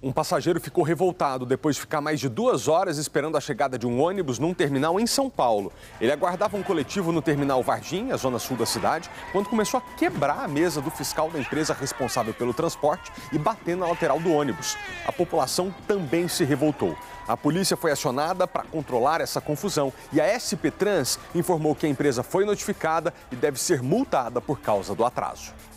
Um passageiro ficou revoltado depois de ficar mais de 2 horas esperando a chegada de um ônibus num terminal em São Paulo. Ele aguardava um coletivo no terminal Varginha, zona sul da cidade, quando começou a quebrar a mesa do fiscal da empresa responsável pelo transporte e bater na lateral do ônibus. A população também se revoltou. A polícia foi acionada para controlar essa confusão e a SPTrans informou que a empresa foi notificada e deve ser multada por causa do atraso.